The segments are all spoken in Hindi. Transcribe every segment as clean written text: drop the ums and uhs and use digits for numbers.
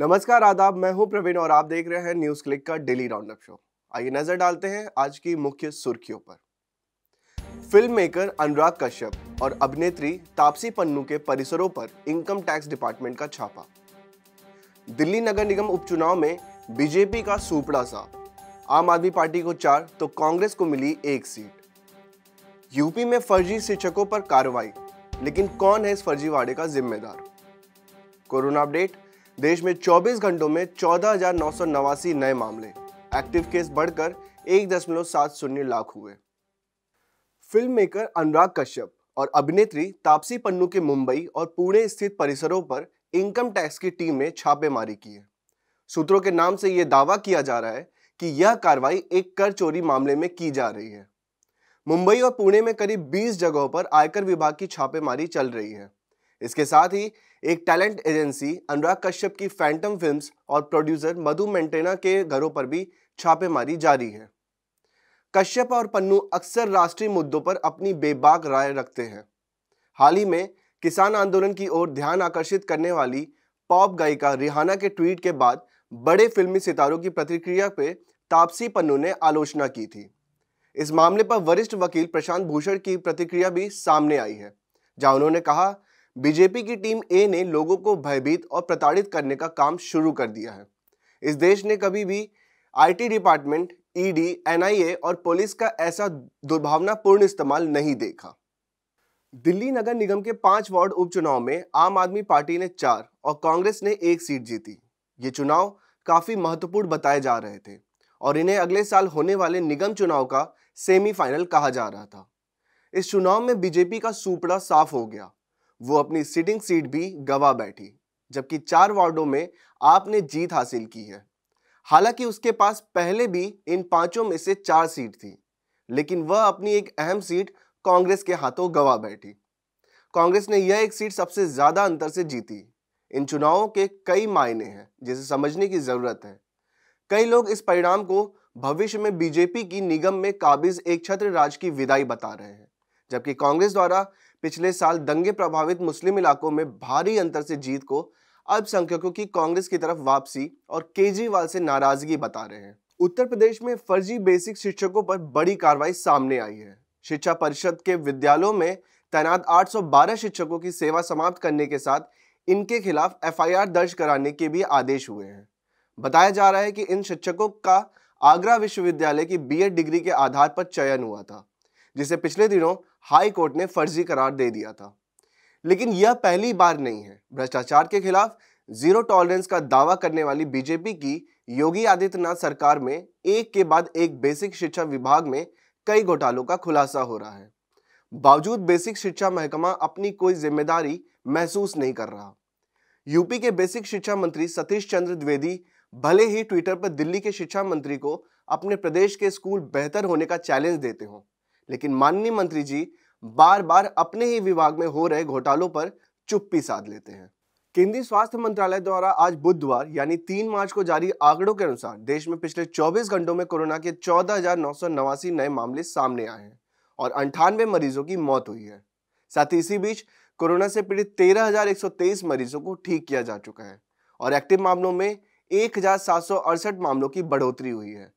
नमस्कार, आदाब। मैं हूं प्रवीण और आप देख रहे हैं न्यूज क्लिक का डेली राउंडअप शो। आइए नजर डालते हैं आज की मुख्य सुर्खियों पर। फिल्म मेकर अनुराग कश्यप और अभिनेत्री तापसी पन्नू के परिसरों पर इनकम टैक्स डिपार्टमेंट का छापा। दिल्ली नगर निगम उपचुनाव में बीजेपी का सूपड़ा सा, आम आदमी पार्टी को 4 तो कांग्रेस को मिली 1 सीट। यूपी में फर्जी शिक्षकों पर कार्रवाई, लेकिन कौन है इस फर्जीवाड़े का जिम्मेदार। कोरोना अपडेट, देश में 24 घंटों में 14,989 नए मामले, एक्टिव केस बढ़कर 1.70 लाख हुए। फिल्म मेकर अनुराग कश्यप और अभिनेत्री तापसी पन्नू के मुंबई और पुणे स्थित परिसरों पर इनकम टैक्स की टीम ने छापेमारी की है। सूत्रों के नाम से यह दावा किया जा रहा है कि यह कार्रवाई एक कर चोरी मामले में की जा रही है। मुंबई और पुणे में करीब 20 जगहों पर आयकर विभाग की छापेमारी चल रही है। इसके साथ ही एक टैलेंट एजेंसी अनुराग कश्यप की फैंटम फिल्म्स और प्रोड्यूसर मधु मेंटेना के घरों पर भी छापेमारी जारी है। कश्यप और पन्नू अक्सर राष्ट्रीय मुद्दों पर अपनी बेबाक राय रखते हैं। हाल ही में किसान आंदोलन की ओर ध्यान आकर्षित करने वाली पॉप गायिका रिहाना के ट्वीट के बाद बड़े फिल्मी सितारों की प्रतिक्रिया पे तापसी पन्नू ने आलोचना की थी। इस मामले पर वरिष्ठ वकील प्रशांत भूषण की प्रतिक्रिया भी सामने आई है, जहां उन्होंने कहा, बीजेपी की टीम ए ने लोगों को भयभीत और प्रताड़ित करने का काम शुरू कर दिया है। इस देश ने कभी भी आईटी डिपार्टमेंट, ईडी, एनआईए और पुलिस का ऐसा दुर्भावनापूर्ण इस्तेमाल नहीं देखा। दिल्ली नगर निगम के 5 वार्ड उपचुनाव में आम आदमी पार्टी ने 4 और कांग्रेस ने 1 सीट जीती। ये चुनाव काफी महत्वपूर्ण बताए जा रहे थे और इन्हें अगले साल होने वाले निगम चुनाव का सेमीफाइनल कहा जा रहा था। इस चुनाव में बीजेपी का सूपड़ा साफ हो गया, वो अपनी सिटिंग सीट भी गवा बैठी, जबकि 4 वार्डों में आपने जीत हासिल की है। हालांकि उसके पास पहले भी इन 5 में से 4 सीट थी, लेकिन वह अपनी एक अहम सीट कांग्रेस के हाथों गवा बैठी। कांग्रेस ने यह एक सीट सबसे ज्यादा अंतर से जीती। इन चुनावों के कई मायने हैं जिसे समझने की जरूरत है। कई लोग इस परिणाम को भविष्य में बीजेपी की निगम में काबिज एक छत्र राज की विदाई बता रहे हैं, जबकि कांग्रेस द्वारा पिछले साल दंगे प्रभावित मुस्लिम इलाकों में भारी अंतर से जीत को अल्पसंख्यकों की कांग्रेस की तरफ वापसी और केजरीवाल से नाराजगी बता रहे हैं। उत्तर प्रदेश में फर्जी बेसिक शिक्षकों पर बड़ी कार्रवाई सामने आई है। शिक्षा परिषद के विद्यालयों में तैनात 812 शिक्षकों की सेवा समाप्त करने के साथ इनके खिलाफ FIR दर्ज कराने के भी आदेश हुए हैं। बताया जा रहा है कि इन शिक्षकों का आगरा विश्वविद्यालय की BEd डिग्री के आधार पर चयन हुआ था, जिसे पिछले दिनों हाई कोर्ट ने फर्जी करार दे दिया था। लेकिन यह पहली बार नहीं है। भ्रष्टाचार के खिलाफ जीरो टॉलरेंस का दावा करने वाली बीजेपी की योगी आदित्यनाथ सरकार में एक के बाद एक बेसिक शिक्षा विभाग में कई घोटालों का खुलासा हो रहा है। बावजूद बेसिक शिक्षा महकमा अपनी कोई जिम्मेदारी महसूस नहीं कर रहा। यूपी के बेसिक शिक्षा मंत्री सतीश चंद्र द्विवेदी भले ही ट्विटर पर दिल्ली के शिक्षा मंत्री को अपने प्रदेश के स्कूल बेहतर होने का चैलेंज देते हों, लेकिन माननीय मंत्री जी बार बार अपने ही विभाग में हो रहे घोटालों पर चुप्पी साध लेते हैं। केंद्रीय स्वास्थ्य मंत्रालय द्वारा आज बुधवार यानी 3 मार्च को जारी आंकड़ों के अनुसार देश में पिछले 24 घंटों में कोरोना के 14,989 नए मामले सामने आए हैं और 98 मरीजों की मौत हुई है। साथ ही इसी बीच कोरोना से पीड़ित 13,123 मरीजों को ठीक किया जा चुका है और एक्टिव मामलों में 1,768 मामलों की बढ़ोतरी हुई है।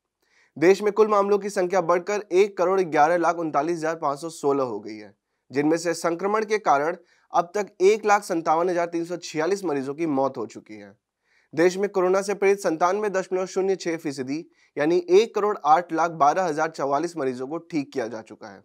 देश में कुल मामलों की संख्या बढ़कर 1,11,39,516 हो गई है, जिनमें से संक्रमण के कारण अब तक 1,57,346 मरीजों की मौत हो चुकी है। देश में कोरोना से पीड़ित 97.06% यानी 1,08,12,044 मरीजों को ठीक किया जा चुका है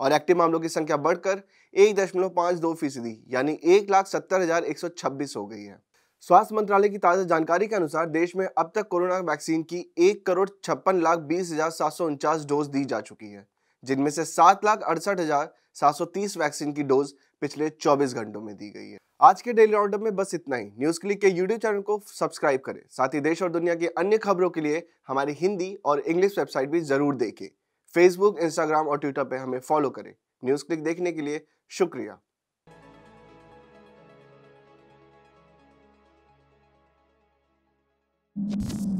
और एक्टिव मामलों की संख्या बढ़कर 1.52% यानी 1,70,126 हो गई है। स्वास्थ्य मंत्रालय की ताजा जानकारी के अनुसार देश में अब तक कोरोना वैक्सीन की 1,56,20,749 डोज दी जा चुकी है, जिनमें से 7,68,730 वैक्सीन की डोज पिछले 24 घंटों में दी गई है। आज के डेली राउंडअप में बस इतना ही। न्यूज क्लिक के YouTube चैनल को सब्सक्राइब करें। साथ ही देश और दुनिया की अन्य खबरों के लिए हमारी हिंदी और इंग्लिश वेबसाइट भी जरूर देखें। Facebook, Instagram और Twitter पर हमें फॉलो करें। न्यूज क्लिक देखने के लिए शुक्रिया। you